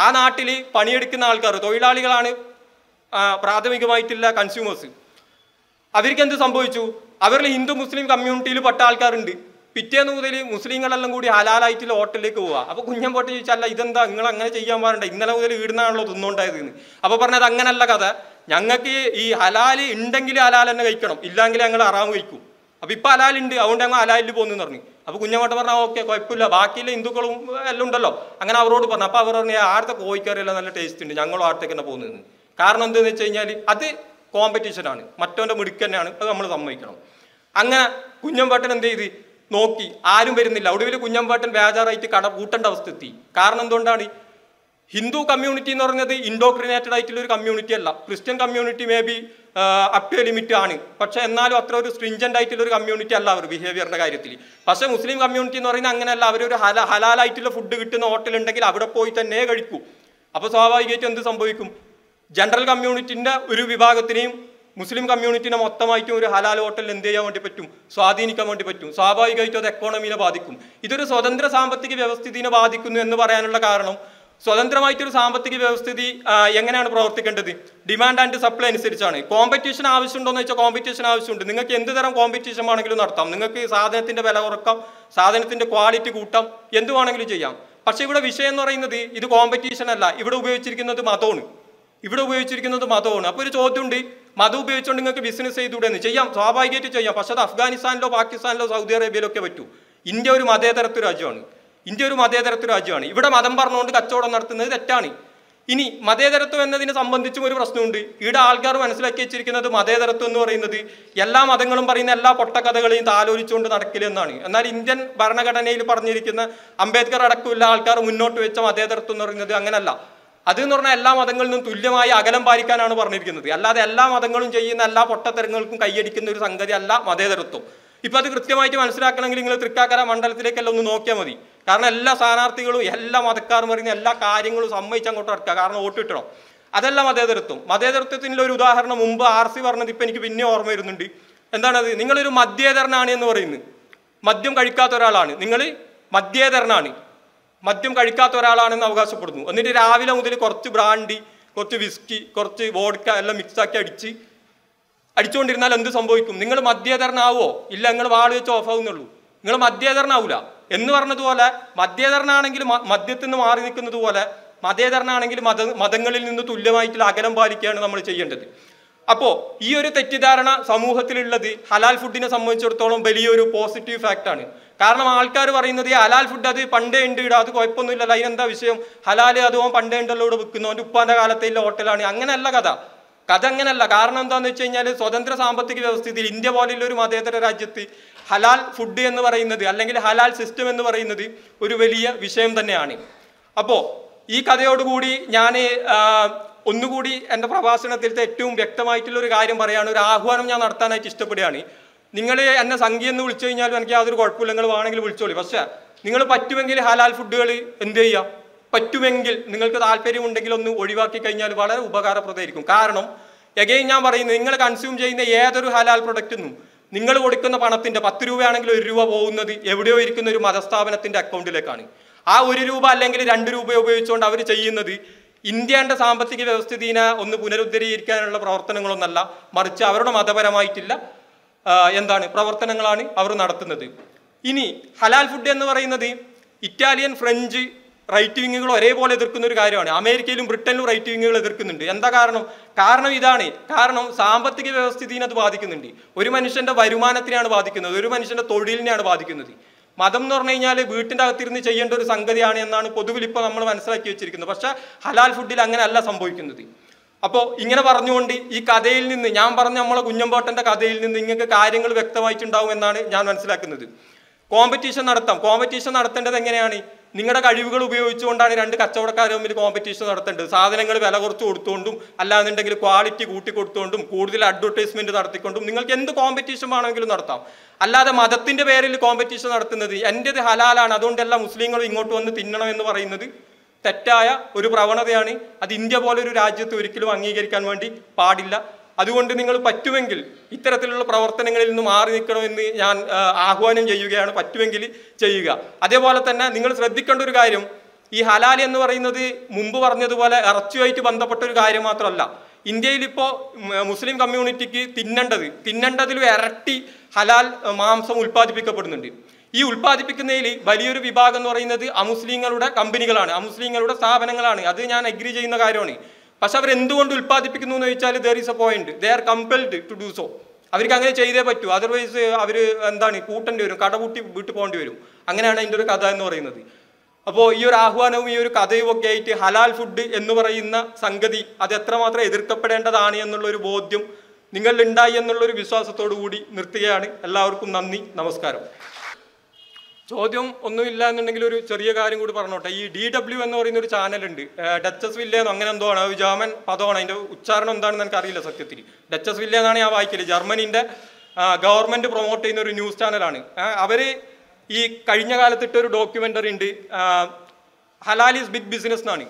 ആ നാട്ടിൽ പണിയെടുക്കുന്ന ആൾക്കാർ തൊഴിലാളികളാണ് പ്രാഥമികമായിട്ടുള്ള കൺസ്യൂമേഴ്സ്. അവർക്ക് എന്ത് സംഭവിച്ചു? അവരിൽ ഹിന്ദു മുസ്ലിം കമ്മ്യൂണിറ്റിയിൽ പെട്ട ആൾക്കാരുണ്ട്. പിറ്റേന്ന് മുതൽ മുസ്ലിങ്ങളെല്ലാം കൂടി ഹലാലായിട്ടുള്ള ഹോട്ടലിലേക്ക് പോവുക. അപ്പോൾ കുഞ്ഞമ്പോട്ട് ചോദിച്ചാൽ ഇതെന്താ നിങ്ങൾ അങ്ങനെ ചെയ്യാൻ പാടണ്ട, ഇന്നലെ മുതൽ ഇടുന്നാണല്ലോ തിന്നുണ്ടായതെന്ന്. അപ്പോൾ പറഞ്ഞത് അങ്ങനല്ല കഥ, ഞങ്ങൾക്ക് ഈ ഹലാൽ ഉണ്ടെങ്കിൽ ഹലാൽ തന്നെ കഴിക്കണം, ഇല്ലെങ്കിൽ ഞങ്ങൾ ഹറാം കഴിക്കും. അപ്പോൾ ഇപ്പോൾ ഹലാലുണ്ട്, അതുകൊണ്ട് ഞങ്ങൾ ഹലാലിൽ പോകുന്നു പറഞ്ഞു. അപ്പോൾ കുഞ്ഞമ്പോട്ട് പറഞ്ഞാൽ ഓക്കെ കുഴപ്പമില്ല, ബാക്കിയുള്ള ഹിന്ദുക്കളും എല്ലാം ഉണ്ടല്ലോ. അങ്ങനെ അവരോട് പറഞ്ഞു. അപ്പോൾ അവർ പറഞ്ഞു ആടത്തെ കോഴിക്കറിയെല്ലാം നല്ല ടേസ്റ്റ് ഉണ്ട്, ഞങ്ങളും ആടത്തേക്ക് തന്നെ പോകുന്നതെന്ന്. കാരണം എന്താണെന്ന് വെച്ച് കഴിഞ്ഞാൽ അത് കോമ്പറ്റീഷനാണ്, മറ്റവൻ്റെ മിടുക്ക് തന്നെയാണ്, അത് നമ്മൾ സമ്മതിക്കണം. അങ്ങനെ കുഞ്ഞമ്പോട്ടൻ എന്ത് ചെയ്ത് നോക്കി, ആരും വരുന്നില്ല. ഒടുവിൽ കുഞ്ഞമ്പോട്ടൻ ബേജാറായിട്ട് കട പൂട്ടേണ്ട അവസ്ഥ എത്തി. കാരണം എന്തുകൊണ്ടാണ്? ഹിന്ദു കമ്മ്യൂണിറ്റി എന്ന് പറഞ്ഞത് ഇൻഡോക്രിനേറ്റഡ് ആയിട്ടുള്ള ഒരു കമ്മ്യൂണിറ്റി അല്ല. Christian community may be up to a limit ആണ്, പക്ഷേ എന്നാലും അത്ര ഒരു സ്ട്രിഞ്ചൻ്റ് ആയിട്ടുള്ള ഒരു കമ്മ്യൂണിറ്റി അല്ല അവർ ബിഹേവിയറിൻ്റെ കാര്യത്തിൽ. പക്ഷേ മുസ്ലിം കമ്മ്യൂണിറ്റി എന്ന് പറയുന്നത് അങ്ങനെയല്ല, അവരൊരു ഹലാലായിട്ടുള്ള ഫുഡ് കിട്ടുന്ന ഹോട്ടലുണ്ടെങ്കിൽ അവിടെ പോയി തന്നെ കഴിക്കൂ. അപ്പോൾ സ്വാഭാവികമായിട്ടും എന്ത് സംഭവിക്കും? ജനറൽ കമ്മ്യൂണിറ്റിൻ്റെ ഒരു വിഭാഗത്തിനെയും മുസ്ലിം കമ്മ്യൂണിറ്റിനെ മൊത്തമായിട്ടും ഒരു ഹലാൽ ഹോട്ടലിൽ എന്ത് ചെയ്യാൻ വേണ്ടി പറ്റും? സ്വാധീനിക്കാൻ വേണ്ടി പറ്റും. സ്വാഭാവികമായിട്ടും അത് എക്കോണമിയെ ബാധിക്കും. ഇതൊരു സ്വതന്ത്ര സാമ്പത്തിക വ്യവസ്ഥിതിയെ ബാധിക്കുന്നു എന്ന് പറയാനുള്ള കാരണം, സ്വതന്ത്രമായിട്ടൊരു സാമ്പത്തിക വ്യവസ്ഥിതി എങ്ങനെയാണ് പ്രവർത്തിക്കേണ്ടത്? ഡിമാൻഡ് ആൻഡ് സപ്ലൈ അനുസരിച്ചാണ്. കോമ്പറ്റീഷൻ ആവശ്യമുണ്ടോ എന്ന് വെച്ചാൽ കോമ്പറ്റീഷൻ ആവശ്യമുണ്ട്. നിങ്ങൾക്ക് എന്ത് തരം കോമ്പറ്റീഷൻ വേണമെങ്കിലും നടത്താം, നിങ്ങൾക്ക് സാധനത്തിൻ്റെ വില കുറക്കാം, സാധനത്തിൻ്റെ ക്വാളിറ്റി കൂട്ടാം, എന്ത് വേണമെങ്കിലും ചെയ്യാം. പക്ഷേ ഇവിടെ വിഷയം എന്ന് പറയുന്നത് ഇത് കോമ്പറ്റീഷൻ അല്ല, ഇവിടെ ഉപയോഗിച്ചിരിക്കുന്നത് മതമാണ്. അപ്പോൾ ഒരു ചോദ്യമുണ്ട്, മതം ഉപയോഗിച്ചുകൊണ്ട് നിങ്ങൾക്ക് ബിസിനസ് ചെയ്തുകൂടെയെന്ന്. ചെയ്യാം, സ്വാഭാവികമായിട്ട് ചെയ്യാം. പക്ഷേ അത് അഫ്ഗാനിസ്ഥാനിലോ പാകിസ്ഥാനിലോ സൗദി അറേബ്യയിലോ ഒക്കെ പറ്റൂ. ഇന്ത്യ ഒരു മതേതരത്വ രാജ്യമാണ്. ഇവിടെ മതം പറഞ്ഞുകൊണ്ട് കച്ചവടം നടത്തുന്നത് തെറ്റാണ്. ഇനി മതേതരത്വം എന്നതിനെ സംബന്ധിച്ചും ഒരു പ്രശ്നമുണ്ട്. ഇവിടെ ആൾക്കാർ മനസ്സിലാക്കി വെച്ചിരിക്കുന്നത് മതേതരത്വം എന്ന് പറയുന്നത് എല്ലാ മതങ്ങളും പറയുന്ന എല്ലാ പൊട്ടക്കഥകളെയും താലോലിച്ചുകൊണ്ട് നടക്കില്ലെന്നാണ്. എന്നാൽ ഇന്ത്യൻ ഭരണഘടനയിൽ പറഞ്ഞിരിക്കുന്ന അംബേദ്കർ അടക്കമുള്ള ആൾക്കാർ മുന്നോട്ട് വെച്ച മതേതരത്വം എന്ന് പറയുന്നത് അങ്ങനല്ല. അതെന്ന് പറഞ്ഞാൽ എല്ലാ മതങ്ങളിൽ നിന്നും തുല്യമായ അകലം പാലിക്കാനാണ് പറഞ്ഞിരിക്കുന്നത്. അല്ലാതെ എല്ലാ മതങ്ങളും ചെയ്യുന്ന എല്ലാ പൊട്ടത്തരങ്ങൾക്കും കൈയടിക്കുന്ന ഒരു സംഗതി അല്ല മതേതരത്വം. ഇപ്പോൾ അത് കൃത്യമായിട്ട് മനസ്സിലാക്കണമെങ്കിൽ നിങ്ങൾ തൃക്കാക്കര മണ്ഡലത്തിലേക്കെല്ലാം ഒന്ന് നോക്കിയാൽ മതി. കാരണം എല്ലാ സ്ഥാനാർത്ഥികളും എല്ലാ മതക്കാരും പറയുന്ന എല്ലാ കാര്യങ്ങളും സമ്മതിച്ച് അങ്ങോട്ട് നടക്കുക, കാരണം വോട്ട് കിട്ടണം. അതല്ല മതേതരത്വം. മതേതരത്വത്തിൻ്റെ ഒരു ഉദാഹരണം മുമ്പ് RC പറഞ്ഞത് ഇപ്പോൾ എനിക്ക് പിന്നെ ഓർമ്മ വരുന്നുണ്ട്. എന്താണത്? നിങ്ങളൊരു മദ്യേതരനാണ് എന്ന് പറയുന്നത്. മദ്യം കഴിക്കാത്ത ഒരാളാണ്, നിങ്ങൾ മദ്യേതരനാണ്, മദ്യം കഴിക്കാത്ത ഒരാളാണെന്ന് അവകാശപ്പെടുന്നു. എന്നിട്ട് രാവിലെ മുതൽ കുറച്ച് ബ്രാൻഡി, കുറച്ച് വിസ്കി, കുറച്ച് വോഡ്ക്ക എല്ലാം മിക്സാക്കി അടിച്ചുകൊണ്ടിരുന്നാൽ എന്ത് സംഭവിക്കും? നിങ്ങൾ മദ്യേതരനാവോ? ഇല്ല, നിങ്ങൾ വാള് വെച്ച് ഓഫാവുന്നുള്ളൂ, നിങ്ങൾ മദ്യേതരനാവില്ല എന്ന് പറഞ്ഞതുപോലെ മദ്യേതരനാണെങ്കിൽ മദ്യത്തിൽ നിന്ന് മാറി നിൽക്കുന്നത് പോലെ മതേതരനാണെങ്കിൽ മതങ്ങളിൽ നിന്ന് തുല്യമായിട്ടുള്ള അകലം പാലിക്കുകയാണ് നമ്മൾ ചെയ്യേണ്ടത്. അപ്പോൾ ഈ ഒരു തെറ്റിദ്ധാരണ സമൂഹത്തിലുള്ളത് ഹലാൽ ഫുഡിനെ സംബന്ധിച്ചിടത്തോളം വലിയൊരു പോസിറ്റീവ് ഫാക്റ്റാണ്. കാരണം ആൾക്കാർ പറയുന്നത് ഹലാൽ ഫുഡ് അത് പണ്ടേ ഉണ്ട്, ഇടാ അത് കുഴപ്പമൊന്നുമില്ലല്ലോ, അതിനെന്താ വിഷയം, ഹലാൽ അതും പണ്ടേ ഉണ്ടല്ലോ, ഇവിടെ വിൽക്കുന്നു, അവൻ്റെ ഉപ്പാൻ്റെ കാലത്തെ ഇല്ല ഹോട്ടലാണ്. അങ്ങനെയല്ല കഥ അങ്ങനെയല്ല. കാരണം എന്താണെന്ന് വെച്ച് കഴിഞ്ഞാൽ സ്വതന്ത്ര സാമ്പത്തിക വ്യവസ്ഥയിൽ ഇന്ത്യ പോലെയുള്ള ഒരു മതേതര രാജ്യത്ത് ഹലാൽ ഫുഡ് എന്ന് പറയുന്നത് അല്ലെങ്കിൽ ഹലാൽ സിസ്റ്റം എന്ന് പറയുന്നത് ഒരു വലിയ വിഷയം തന്നെയാണ്. അപ്പോൾ ഈ കഥയോടുകൂടി ഞാൻ ഒന്നുകൂടി എൻ്റെ പ്രഭാഷണത്തിലത്തെ ഏറ്റവും വ്യക്തമായിട്ടുള്ളൊരു കാര്യം പറയുകയാണ്, ഒരു ആഹ്വാനം ഞാൻ നടത്താനായിട്ട് ഇഷ്ടപ്പെടുകയാണ്. നിങ്ങൾ എന്നെ സംഗീതം എന്ന് വിളിച്ചു കഴിഞ്ഞാലും എനിക്ക് യാതൊരു കുഴപ്പമില്ല, നിങ്ങൾ വേണമെങ്കിൽ വിളിച്ചോളൂ. പക്ഷേ നിങ്ങൾ പറ്റുമെങ്കിൽ ഹലാൽ ഫുഡുകൾ എന്ത് ചെയ്യുക, പറ്റുമെങ്കിൽ നിങ്ങൾക്ക് താല്പര്യമുണ്ടെങ്കിൽ ഒന്ന് ഒഴിവാക്കി കഴിഞ്ഞാൽ വളരെ ഉപകാരപ്രദമായിരിക്കും. കാരണം എഗെയിൻ ഞാൻ പറയുന്നത്, നിങ്ങൾ കൺസ്യൂം ചെയ്യുന്ന ഏതൊരു ഹലാൽ പ്രൊഡക്റ്റെന്നും നിങ്ങൾ കൊടുക്കുന്ന പണത്തിൻ്റെ 10 രൂപയാണെങ്കിൽ 1 രൂപ പോകുന്നത് എവിടെയോ ഇരിക്കുന്ന ഒരു മതസ്ഥാപനത്തിൻ്റെ അക്കൗണ്ടിലേക്കാണ്. ആ 1 രൂപ അല്ലെങ്കിൽ 2 രൂപ ഉപയോഗിച്ചുകൊണ്ട് അവർ ചെയ്യുന്നത് ഇന്ത്യയുടെ സാമ്പത്തിക വ്യവസ്ഥിതിനെ ഒന്ന് പുനരുദ്ധരീകരിക്കാനുള്ള പ്രവർത്തനങ്ങളൊന്നല്ല, മറിച്ച് അവരുടെ മതപരമായിട്ടുള്ള പ്രവർത്തനങ്ങളാണ് അവർ നടത്തുന്നത്. ഇനി ഹലാൽ ഫുഡ് എന്ന് പറയുന്നത് ഇറ്റാലിയൻ ഫ്രഞ്ച് റൈറ്റ് വിങ്ങുകൾ ഒരേപോലെ എതിർക്കുന്ന ഒരു കാര്യമാണ്. അമേരിക്കയിലും ബ്രിട്ടനിലും റൈറ്റ് വിങ്ങുകൾ എതിർക്കുന്നുണ്ട്. എന്താ കാരണം? കാരണം സാമ്പത്തിക വ്യവസ്ഥിതിനെ അത് ബാധിക്കുന്നുണ്ട്. ഒരു മനുഷ്യൻ്റെ വരുമാനത്തിനെയാണ് ബാധിക്കുന്നത്, ഒരു മനുഷ്യൻ്റെ തൊഴിലിനെയാണ് ബാധിക്കുന്നത്. Madam Nornaya, Butina Tirnichayan to Sangarian and Podulipam Saku Chicken, Pasha, Halal food Langanella Samboykin. Apo Ingana Varnundi, Ikadil in the Yambarnamala Gunyambat and the Kadil in the Karingal Vector Vichindow and Jan Vanslakan. Competition at them, competition at Tendangani, Ningada Kadibu, Chundani and Kachaka competition at the Southern Valor Tundum, Alan and the quality, Utico Tundum, Kurdil advertisement at the Kundum, Ningal can the competition on Gilnarta. Allah the Madatin the very competition at the end of the Halal and Adundella Muslim or Ingoton the Tinana and the Varinadi. Tataya, Urupravana Diani, at India Bolly Raja to Rikilu Angi Convendi, Padilla, Aduan Ningle Patuangil, Iteratil Pravartanangal in the Mariko in the Ahuan and Jayuga and Patuangili, Jayuga. Adevalatana, Ningles Radikan to Gairum, E. Halalian Varino de Mumbu Arnaduala, Artuati Bandapatu Gairam Atralla, India Lipo, Muslim community, Tinandadi, Arati, Halal, Mamsam Ulpad Picapurnundi. ഈ ഉൽപാദിപ്പിക്കുന്നതിൽ വലിയൊരു വിഭാഗം എന്ന് പറയുന്നത് അമുസ്ലിങ്ങളുടെ കമ്പനികളാണ് അമുസ്ലിങ്ങളുടെ സ്ഥാപനങ്ങളാണ് അത് ഞാൻ agri ചെയ്യുന്ന കാര്യമാണ് പക്ഷെ അവർ എന്തുകൊണ്ട് ഉൽപാദിപ്പിക്കുന്നു എന്ന് വെച്ചാൽ there is a point they are compelled to do so അവർക്ക് അങ്ങനെ ചെയ്യേ പറ്റൂ otherwise അവർ എന്താണ് കൂട്ടണ്ടി വരും കടകൂട്ടി വീട്ട് പോണ്ടി വരും അങ്ങനെയാണ് അതിന്റെ ഒരു കഥ എന്ന് പറയുന്നത് അപ്പോൾ ഈ ഒരു ആഹ്വാനവും ഈ ഒരു കഥയും ഒക്കെ ആയിട്ട് ഹലാൽ ഫുഡ് എന്ന് പറയുന്ന സംഗതി അത് എത്രമാത്രം എതിർക്കപ്പെടേണ്ടതാണ് എന്നുള്ള ഒരു ബോധ്യം നിങ്ങൾ ഉണ്ടായി എന്നുള്ള ഒരു വിശ്വാസത്തോട് കൂടി നിർത്തുകയാണ് എല്ലാവർക്കും നന്ദി നമസ്കാരം ചോദ്യം ഒന്നുമില്ല എന്നുണ്ടെങ്കിൽ ഒരു ചെറിയ കാര്യം കൂടി പറഞ്ഞോട്ടെ ഈ DW എന്ന് പറയുന്ന ഒരു ചാനൽ ഉണ്ട് ഡച്ചസ് വില്ല എന്ന് അങ്ങനെ എന്തോ ആണ് ആ ജർമ്മൻ പദമാണ് അതിന്റെ ഉച്ചാരണം എന്താണെന്ന് എനിക്ക് അറിയില്ല സത്യത്തിൽ ഡച്ചസ് വില്ല എന്നാണ് ഞാൻ വായിക്കല് ജർമ്മനിന്റെ ഗവൺമെന്റ് പ്രൊമോട്ട് ചെയ്യുന്ന ഒരു ന്യൂസ് ചാനലാണ് അവര് ഈ കഴിഞ്ഞ കാലത്ത് ഇട്ട ഒരു ഡോക്യുമെന്ററി ഉണ്ട് ഹലാൽ ഈസ് ബിഗ് ബിസിനസ് എന്നാണ്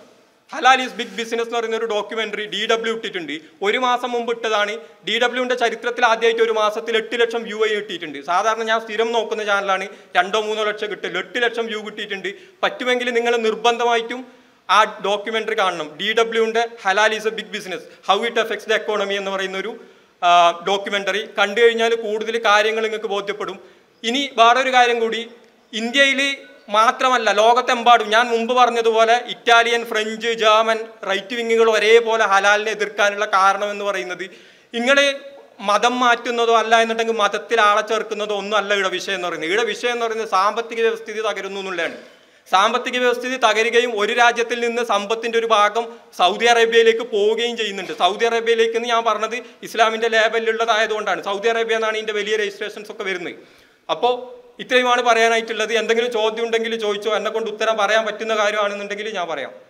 ഹലാൽ ഈസ് ബിഗ് ബിസിനസ് എന്ന് പറയുന്ന ഒരു ഡോക്യുമെന്ററി DW ഇട്ടിട്ടുണ്ട് ഒരു മാസം മുമ്പ് ഇട്ടതാണ് DWന്റെ ചരിത്രത്തിൽ ആദ്യമായിട്ട് ഒരു മാസത്തിൽ 8 ലക്ഷം വ്യൂ ആയിട്ടിട്ടുണ്ട് സാധാരണ ഞാൻ സ്ഥിരം നോക്കുന്ന ചാനലാണ് 2 3 ലക്ഷം കിട്ടില്ല 8 ലക്ഷം വ്യൂ കിട്ടിയിട്ടുണ്ട് പറ്റുമെങ്കിൽ നിങ്ങൾ നിർബന്ധമായിട്ടും ആ ഡോക്യുമെന്ററി കാണണം DWന്റെ halal is a big business how it affects the economy എന്ന് പറയുന്ന ഒരു ഡോക്യുമെന്ററി കണ്ടു കഴിഞ്ഞാൽ കൂടുതൽ കാര്യങ്ങൾ നിങ്ങൾക്ക് ബോധ്യപ്പെടും ഇനി വേറൊരു കാര്യം കൂടി ഇന്ത്യയിലെ മാത്രമല്ല ലോകത്തെമ്പാടും ഞാൻ മുമ്പ് പറഞ്ഞതുപോലെ ഇറ്റാലിയൻ ഫ്രഞ്ച് ജർമ്മൻ റൈറ്റ് വിങ്ങുകൾ ഒരേപോലെ ഹലാലിനെ എതിർക്കാനുള്ള കാരണം എന്ന് പറയുന്നത് ഇങ്ങളെ മതം മാറ്റുന്നതോ അല്ല എന്നിട്ടെങ്കിൽ മതത്തിൽ ആളെ ചേർക്കുന്നതോ ഒന്നും അല്ല ഇവിടെ വിഷയം എന്ന് പറയുന്നത് ഇവിടെ വിഷയം എന്ന് പറയുന്നത് സാമ്പത്തിക വ്യവസ്ഥിതി തകരുന്നു എന്നുള്ളതാണ് സാമ്പത്തിക വ്യവസ്ഥിതി തകരുകയും ഒരു രാജ്യത്തിൽ നിന്ന് സമ്പത്തിൻ്റെ ഒരു ഭാഗം സൗദി അറേബ്യയിലേക്ക് പോവുകയും ചെയ്യുന്നുണ്ട് സൗദി അറേബ്യയിലേക്ക് എന്ന് ഞാൻ പറഞ്ഞത് ഇസ്ലാമിൻ്റെ ലേബലിലുള്ളതായതുകൊണ്ടാണ് സൗദി അറേബ്യ എന്നാണ് ഇതിൻ്റെ വലിയ രജിസ്ട്രേഷൻസ് ഒക്കെ വരുന്നത് അപ്പോൾ ഇത്രയുമാണ് പറയാനായിട്ടുള്ളത് എന്തെങ്കിലും ചോദ്യം ഉണ്ടെങ്കിൽ ചോദിച്ചോ എന്നെ കൊണ്ട് ഉത്തരം പറയാൻ പറ്റുന്ന കാര്യമാണെന്നുണ്ടെങ്കിൽ ഞാൻ പറയാം